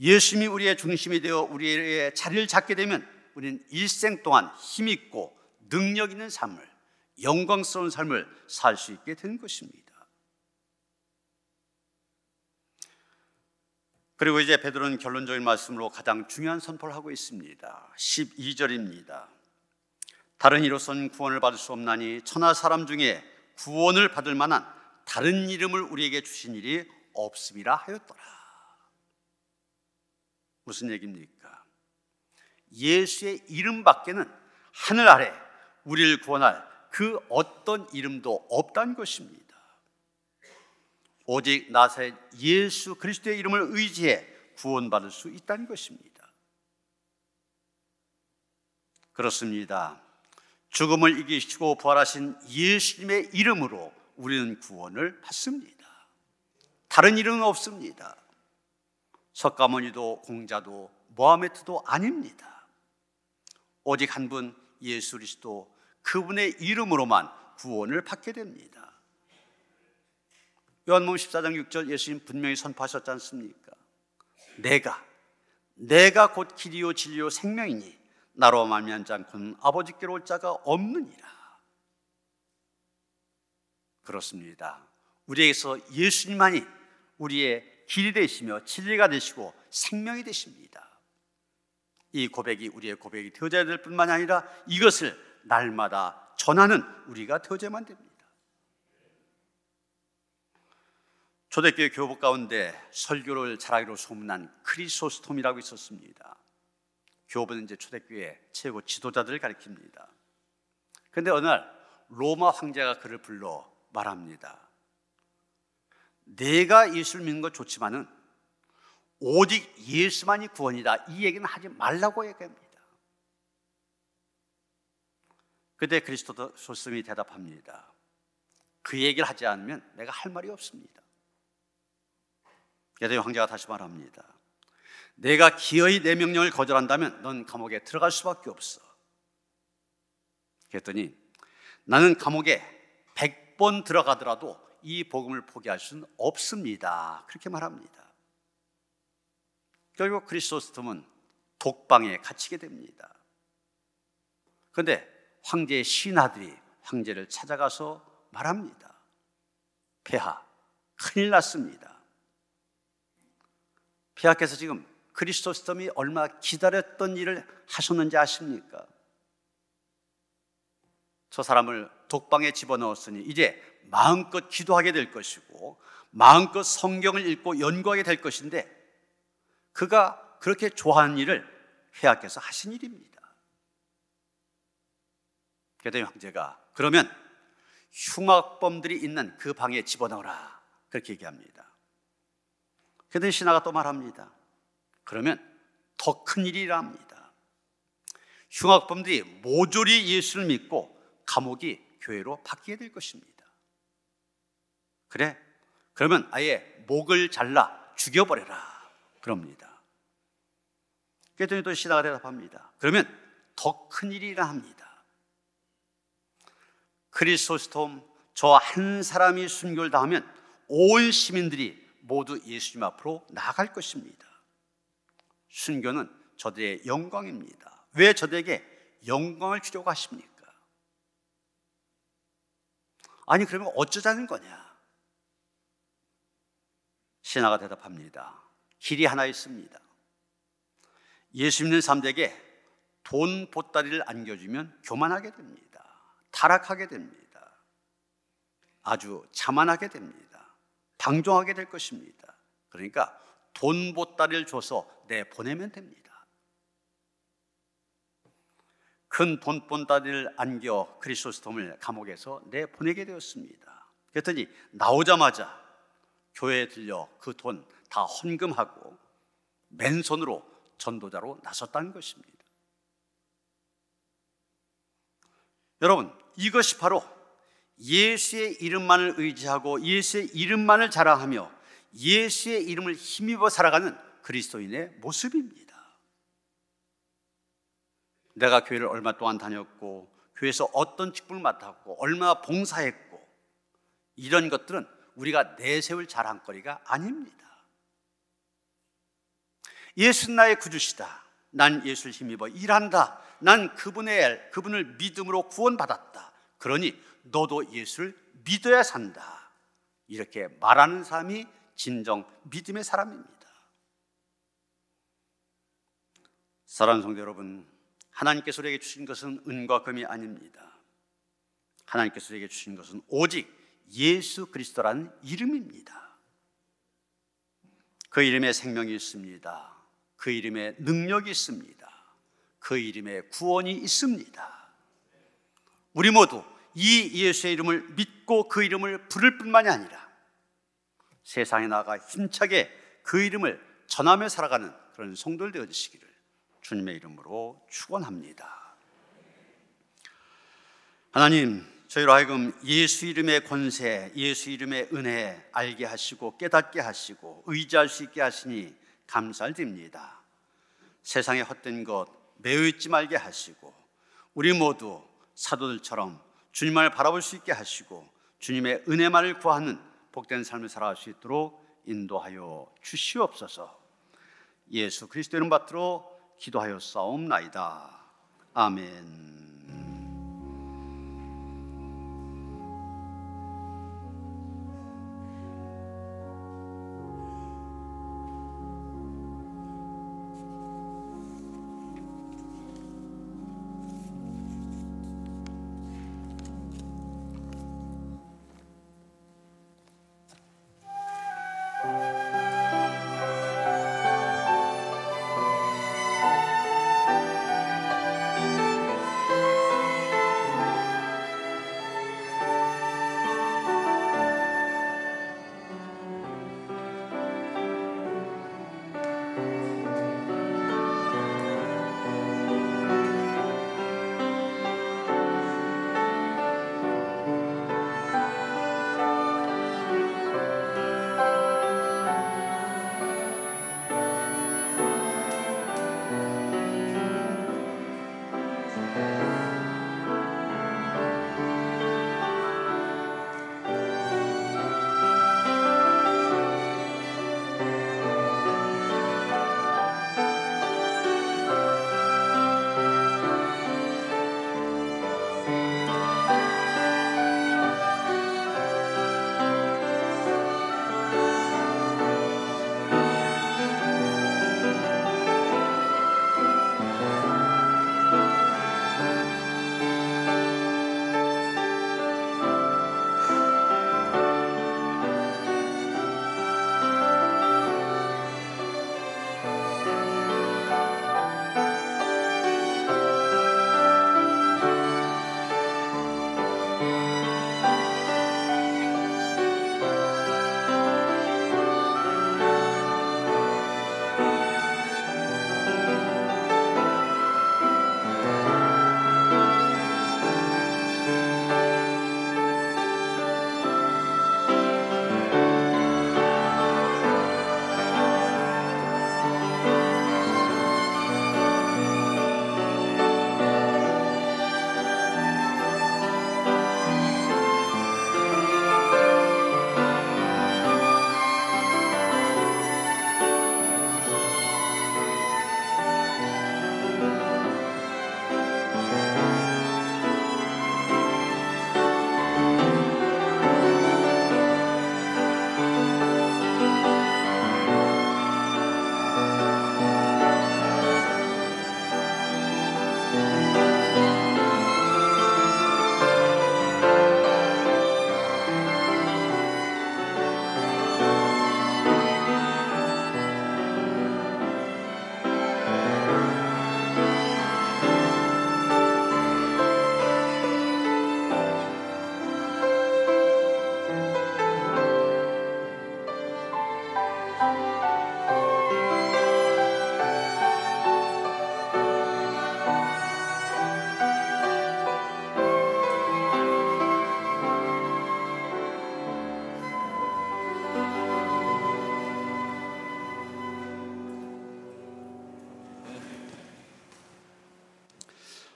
예수님이 우리의 중심이 되어 우리의 자리를 잡게 되면 우리는 일생 동안 힘있고 능력 있는 삶을, 영광스러운 삶을 살 수 있게 되는 것입니다. 그리고 이제 베드로는 결론적인 말씀으로 가장 중요한 선포를 하고 있습니다. 12절입니다. 다른 이로서는 구원을 받을 수 없나니 천하 사람 중에 구원을 받을 만한 다른 이름을 우리에게 주신 일이 없음이라 하였더라. 무슨 얘기입니까? 예수의 이름밖에는 하늘 아래 우리를 구원할 그 어떤 이름도 없다는 것입니다. 오직 나사렛 예수 그리스도의 이름을 의지해 구원받을 수 있다는 것입니다. 그렇습니다. 죽음을 이기시고 부활하신 예수님의 이름으로 우리는 구원을 받습니다. 다른 이름은 없습니다. 석가모니도 공자도 모하메트도 아닙니다. 오직 한 분 예수 그리스도, 그분의 이름으로만 구원을 받게 됩니다. 요한복음 14장 6절 예수님 분명히 선포하셨지 않습니까? 내가 곧 길이요 진리요 생명이니 나로 말미암지 않고는 아버지께로 올 자가 없느니라. 그렇습니다. 우리에게서 예수님만이 우리의 길이 되시며 진리가 되시고 생명이 되십니다. 이 고백이 우리의 고백이 되어져야 될 뿐만 아니라 이것을 날마다 전하는 우리가 되어져야만 됩니다. 초대교회 교부 가운데 설교를 잘하기로 소문난 크리소스톰이라고 있었습니다. 교부는 이제 초대교회 최고 지도자들을 가리킵니다. 그런데 어느 날 로마 황제가 그를 불러 말합니다. 내가 예수를 믿는 건 좋지만은 오직 예수만이 구원이다, 이 얘기는 하지 말라고 얘기합니다. 그때 크리소스톰이 대답합니다. 그 얘기를 하지 않으면 내가 할 말이 없습니다. 게다가 황제가 다시 말합니다. 내가 기어이 내 명령을 거절한다면 넌 감옥에 들어갈 수밖에 없어. 그랬더니 나는 감옥에 100번 들어가더라도 이 복음을 포기할 수는 없습니다. 그렇게 말합니다. 결국 크리소스톰은 독방에 갇히게 됩니다. 그런데 황제의 신하들이 황제를 찾아가서 말합니다. 폐하, 큰일 났습니다. 폐하께서 지금 크리소스톰이 얼마나 기다렸던 일을 하셨는지 아십니까? 저 사람을 독방에 집어넣었으니 이제 마음껏 기도하게 될 것이고 마음껏 성경을 읽고 연구하게 될 것인데 그가 그렇게 좋아하는 일을 폐하께서 하신 일입니다. 그랬더니 황제가 그러면 흉악범들이 있는 그 방에 집어넣어라, 그렇게 얘기합니다. 그런데 신하가 또 말합니다. 그러면 더 큰 일이라 합니다. 흉악범들이 모조리 예수를 믿고 감옥이 교회로 바뀌게 될 것입니다. 그래? 그러면 아예 목을 잘라 죽여버려라, 그럽니다. 그랬더니 또 신하가 대답합니다. 그러면 더 큰 일이라 합니다. 크리소스톰 저 한 사람이 순교를 당하면 온 시민들이 모두 예수님 앞으로 나아갈 것입니다. 순교는 저들의 영광입니다. 왜 저들에게 영광을 주려고 하십니까? 아니 그러면 어쩌자는 거냐? 신하가 대답합니다. 길이 하나 있습니다. 예수 믿는 사람들에게 돈 보따리를 안겨주면 교만하게 됩니다. 타락하게 됩니다. 아주 자만하게 됩니다. 방종하게 될 것입니다. 그러니까 돈 보따리를 줘서 내보내면 됩니다. 큰 돈 보따리를 안겨 크리소스톰을 감옥에서 내보내게 되었습니다. 그랬더니 나오자마자 교회에 들려 그 돈 다 헌금하고 맨손으로 전도자로 나섰다는 것입니다. 여러분, 이것이 바로 예수의 이름만을 의지하고 예수의 이름만을 자랑하며 예수의 이름을 힘입어 살아가는 그리스도인의 모습입니다. 내가 교회를 얼마 동안 다녔고 교회에서 어떤 직분을 맡았고 얼마나 봉사했고, 이런 것들은 우리가 내세울 자랑거리가 아닙니다. 예수는 나의 구주시다, 난 예수를 힘입어 일한다, 난 그분을 믿음으로 구원받았다, 그러니 너도 예수를 믿어야 산다, 이렇게 말하는 사람이 진정 믿음의 사람입니다. 사랑하는 성도 여러분, 하나님께서 우리에게 주신 것은 은과 금이 아닙니다. 하나님께서 우리에게 주신 것은 오직 예수 그리스도라는 이름입니다. 그 이름에 생명이 있습니다. 그 이름에 능력이 있습니다. 그 이름에 구원이 있습니다. 우리 모두 이 예수의 이름을 믿고 그 이름을 부를 뿐만이 아니라 세상에 나가 힘차게 그 이름을 전하며 살아가는 그런 성도들 되어주시기를 주님의 이름으로 축원합니다. 하나님, 저희로 하여금 예수 이름의 권세, 예수 이름의 은혜 알게 하시고 깨닫게 하시고 의지할 수 있게 하시니 감사드립니다. 세상의 헛된 것 매우 잊지 말게 하시고 우리 모두 사도들처럼 주님만을 바라볼 수 있게 하시고 주님의 은혜만을 구하는 복된 삶을 살아갈 수 있도록 인도하여 주시옵소서. 예수 그리스도의 이름 받들어 기도하였사옵나이다. 아멘.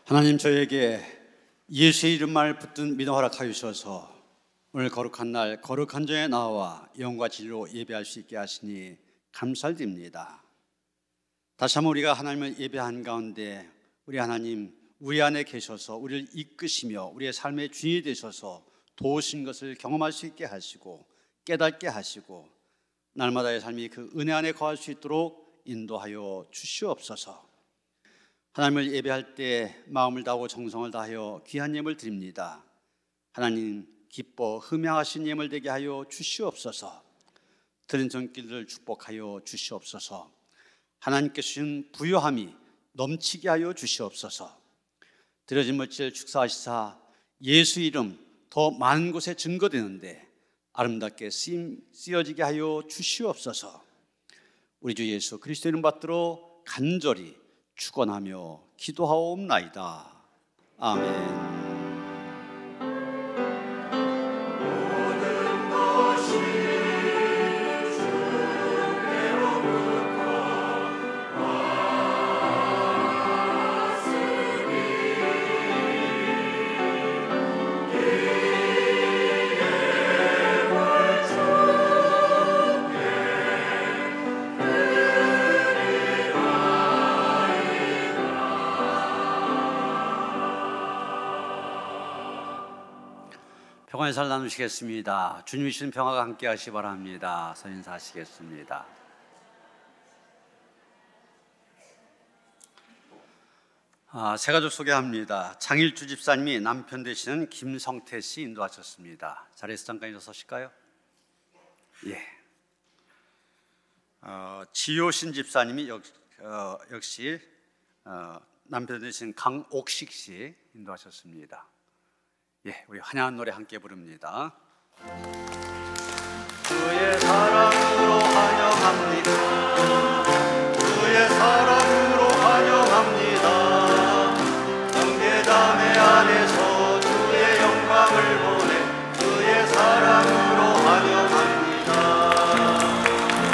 하나님, 저에게 예수의 이름만을 붙든 믿음 허락하여 주셔서 오늘 거룩한 날 거룩한 전에 나와 영과 진리로 예배할 수 있게 하시니 감사드립니다. 다시 한번 우리가 하나님을 예배한 가운데 우리 하나님, 우리 안에 계셔서 우리를 이끄시며 우리의 삶의 주인이 되셔서 도우신 것을 경험할 수 있게 하시고 깨닫게 하시고 날마다의 삶이 그 은혜 안에 거할 수 있도록 인도하여 주시옵소서. 하나님을 예배할 때 마음을 다하고 정성을 다하여 귀한 예물 드립니다. 하나님, 기뻐 흠양하신 예물 되게 하여 주시옵소서. 들은 전길을 축복하여 주시옵소서. 하나님께 주신 부요함이 넘치게 하여 주시옵소서. 드려진 물질 축사하시사 예수 이름 더 많은 곳에 증거되는데 아름답게 쓰여지게 하여 주시옵소서. 우리 주 예수 그리스도 이름 받들어 간절히 축원하며 기도하옵나이다. 아멘. 인사를 나누시겠습니다. 주님이 주신 평화가 함께 하시기 바랍니다. 선인사 하시겠습니다. 새 가족 소개합니다. 장일주 집사님이 남편 되시는 김성태 씨 인도하셨습니다. 자리에서 잠깐 일어서실까요? 예. 지효신 집사님이 역시 남편 되시는 강옥식 씨 인도하셨습니다. 예, 우리 환영한 노래 함께 부릅니다. 주의 사랑으로 환영합니다. 주의 사랑으로 환영합니다. 형제자매 안에서 주의 영광을 보내 주의 사랑으로 환영합니다.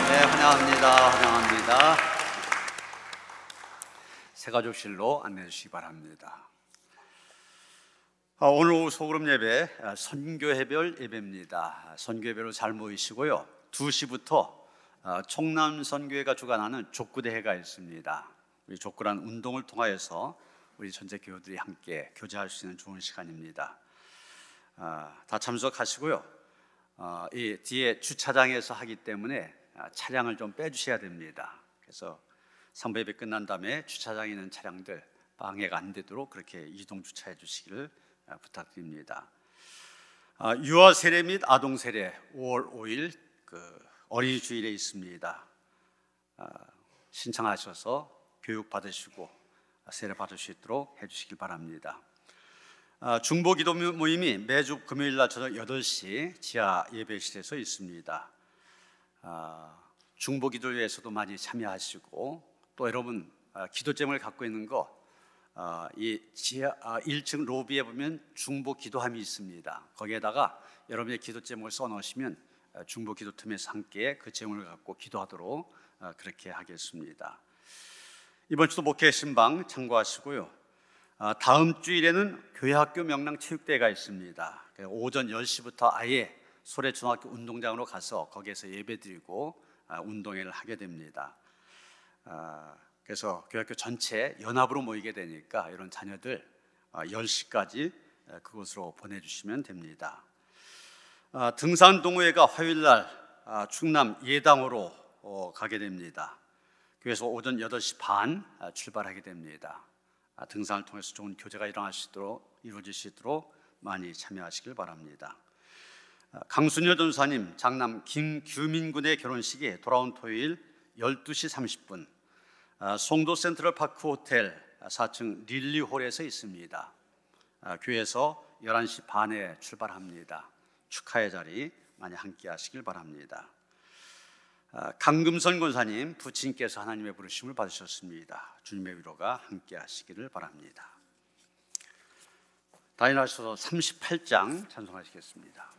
네, 환영합니다. 환영합니다. 새가족실로 안내해 주시기 바랍니다. 오늘 오후 소그룹 예배, 선교해별 예배입니다. 선교해별로 잘 모이시고요. 2시부터 총남선교회가 주관하는 족구대회가 있습니다. 우리 족구란 운동을 통하여서 우리 전체 교우들이 함께 교제할 수 있는 좋은 시간입니다. 다 참석하시고요. 이 뒤에 주차장에서 하기 때문에 차량을 좀 빼주셔야 됩니다. 그래서 3부 예배 끝난 다음에 주차장에 있는 차량들 방해가 안 되도록 그렇게 이동 주차해 주시기를 부탁드립니다. 유아 세례 및 아동 세례 5월 5일 어린이 주일에 있습니다. 신청하셔서 교육 받으시고 세례 받을 수 있도록 해주시길 바랍니다. 중보 기도 모임이 매주 금요일 날 저녁 8시 지하 예배실에서 있습니다. 중보 기도회에서도 많이 참여하시고 또 여러분 기도 제목을 갖고 있는 거 이 지하 1층 로비에 보면 중보 기도함이 있습니다. 거기에다가 여러분의 기도 제목을 써놓으시면 중보 기도 틈에서 함께 그 제목을 갖고 기도하도록 그렇게 하겠습니다. 이번 주도 목회 신방 참고하시고요. 다음 주일에는 교회학교 명랑 체육대회가 있습니다. 오전 10시부터 아예 소래초등학교 운동장으로 가서 거기에서 예배드리고 운동회를 하게 됩니다. 그래서 교회학교 전체 연합으로 모이게 되니까 이런 자녀들 10시까지 그곳으로 보내주시면 됩니다. 등산 동호회가 화요일날 충남 예당으로 가게 됩니다. 교회에서 오전 8시 반 출발하게 됩니다. 등산을 통해서 좋은 교제가 이루어질 수 있도록 많이 참여하시길 바랍니다. 강순여 전사님 장남 김규민 군의 결혼식이 돌아온 토요일 12시 30분 송도 센트럴 파크 호텔 4층 릴리홀에서 있습니다. 교회에서 11시 반에 출발합니다. 축하의 자리 많이 함께 하시길 바랍니다. 강금선 권사님 부친께서 하나님의 부르심을 받으셨습니다. 주님의 위로가 함께 하시기를 바랍니다. 다니엘하셔서 38장 찬송하시겠습니다.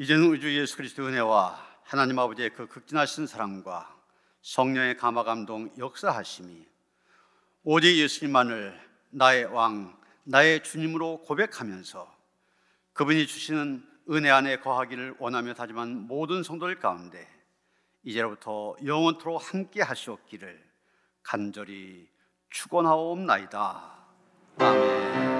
이제는 우리 주 예수 그리스도의 은혜와 하나님 아버지의 그 극진하신 사랑과 성령의 감화 감동 역사하심이 오직 예수님만을 나의 왕, 나의 주님으로 고백하면서 그분이 주시는 은혜 안에 거하기를 원하며 다짐한 모든 성도들 가운데 이제로부터 영원토록 함께 하시옵기를 간절히 축원하옵나이다. 아멘.